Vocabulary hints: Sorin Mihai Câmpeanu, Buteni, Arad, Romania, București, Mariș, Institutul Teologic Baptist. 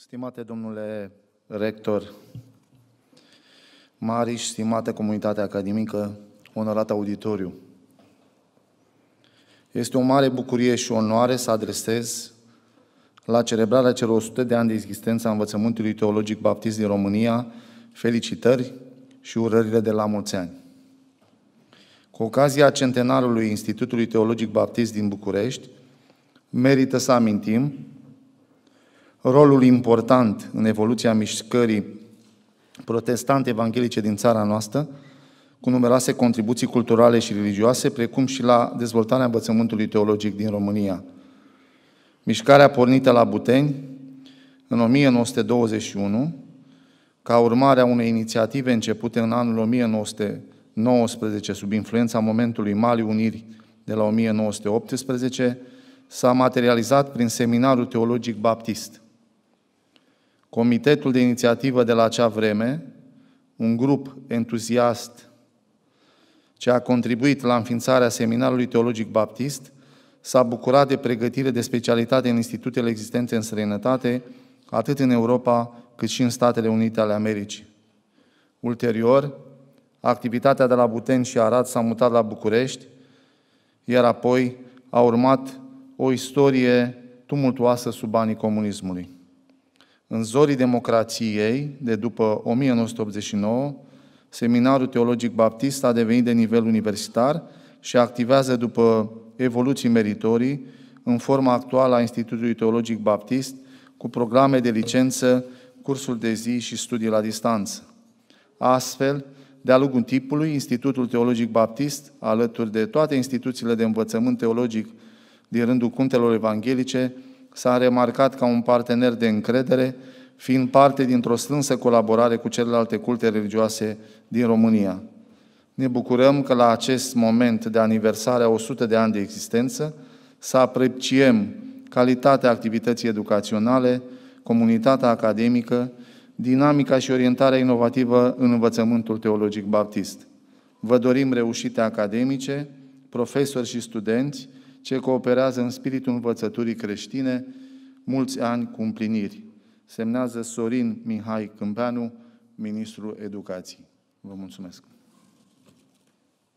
Stimate domnule rector Mariș, stimată comunitate academică, onorat auditoriu, este o mare bucurie și onoare să adresez la celebrarea celor 100 de ani de existență a Învățământului Teologic Baptist din România felicitări și urările de la mulți ani. Cu ocazia centenarului Institutului Teologic Baptist din București, merită să amintim rolul important în evoluția mișcării protestante evanghelice din țara noastră, cu numeroase contribuții culturale și religioase, precum și la dezvoltarea învățământului teologic din România. Mișcarea pornită la Buteni în 1921, ca urmare a unei inițiative începute în anul 1919 sub influența momentului Malii Uniri de la 1918, s-a materializat prin Seminarul Teologic Baptist. Comitetul de inițiativă de la acea vreme, un grup entuziast ce a contribuit la înființarea Seminarului Teologic Baptist, s-a bucurat de pregătire de specialitate în institutele existente în străinătate, atât în Europa cât și în Statele Unite ale Americii. Ulterior, activitatea de la Buteni și Arad s-a mutat la București, iar apoi a urmat o istorie tumultuoasă sub anii comunismului. În zorii democrației, de după 1989, Seminarul Teologic Baptist a devenit de nivel universitar și activează după evoluții meritorii în forma actuală a Institutului Teologic Baptist, cu programe de licență, cursuri de zi și studii la distanță. Astfel, de-a lungul timpului, Institutul Teologic Baptist, alături de toate instituțiile de învățământ teologic din rândul cuntelor evanghelice, s-a remarcat ca un partener de încredere, fiind parte dintr-o strânsă colaborare cu celelalte culte religioase din România. Ne bucurăm că la acest moment de aniversare a 100 de ani de existență să apreciem calitatea activității educaționale, comunitatea academică, dinamica și orientarea inovativă în învățământul teologic baptist. Vă dorim reușite academice, profesori și studenți ce cooperează în spiritul învățăturii creștine, mulți ani cu împliniri. Semnează Sorin Mihai Câmpeanu, ministrul Educației. Vă mulțumesc!